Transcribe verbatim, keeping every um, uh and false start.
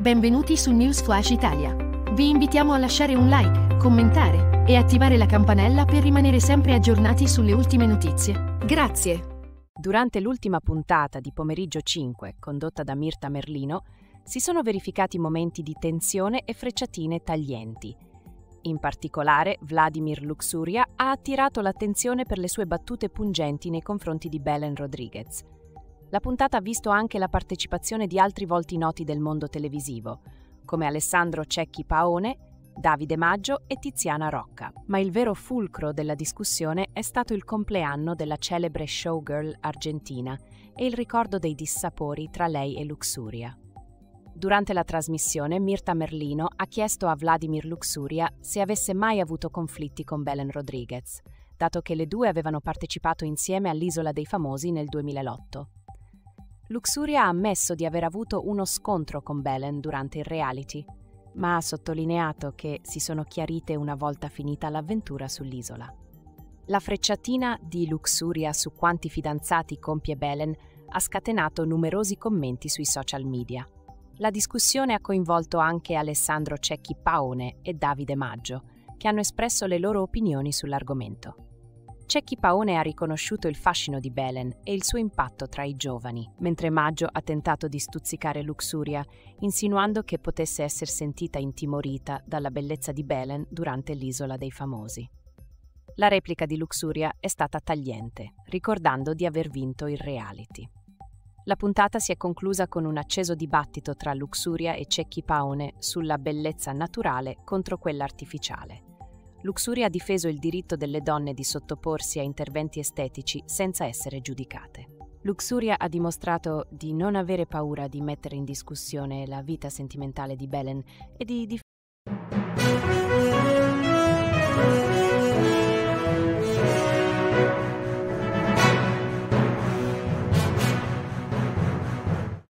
Benvenuti su News Flash Italia. Vi invitiamo a lasciare un like, commentare e attivare la campanella per rimanere sempre aggiornati sulle ultime notizie. Grazie! Durante l'ultima puntata di Pomeriggio cinque, condotta da Myrta Merlino, si sono verificati momenti di tensione e frecciatine taglienti. In particolare, Vladimir Luxuria ha attirato l'attenzione per le sue battute pungenti nei confronti di Belen Rodriguez. La puntata ha visto anche la partecipazione di altri volti noti del mondo televisivo, come Alessandro Cecchi Paone, Davide Maggio e Tiziana Rocca. Ma il vero fulcro della discussione è stato il compleanno della celebre showgirl argentina e il ricordo dei dissapori tra lei e Luxuria. Durante la trasmissione, Myrta Merlino ha chiesto a Vladimir Luxuria se avesse mai avuto conflitti con Belen Rodriguez, dato che le due avevano partecipato insieme all'Isola dei Famosi nel duemilaotto. Luxuria ha ammesso di aver avuto uno scontro con Belen durante il reality, ma ha sottolineato che si sono chiarite una volta finita l'avventura sull'isola. La frecciatina di Luxuria su quanti fidanzati compie Belen ha scatenato numerosi commenti sui social media. La discussione ha coinvolto anche Alessandro Cecchi Paone e Davide Maggio, che hanno espresso le loro opinioni sull'argomento. Cecchi Paone ha riconosciuto il fascino di Belen e il suo impatto tra i giovani, mentre Maggio ha tentato di stuzzicare Luxuria, insinuando che potesse essere sentita intimorita dalla bellezza di Belen durante l'Isola dei Famosi. La replica di Luxuria è stata tagliente, ricordando di aver vinto il reality. La puntata si è conclusa con un acceso dibattito tra Luxuria e Cecchi Paone sulla bellezza naturale contro quella artificiale. Luxuria ha difeso il diritto delle donne di sottoporsi a interventi estetici senza essere giudicate. Luxuria ha dimostrato di non avere paura di mettere in discussione la vita sentimentale di Belen e di difendere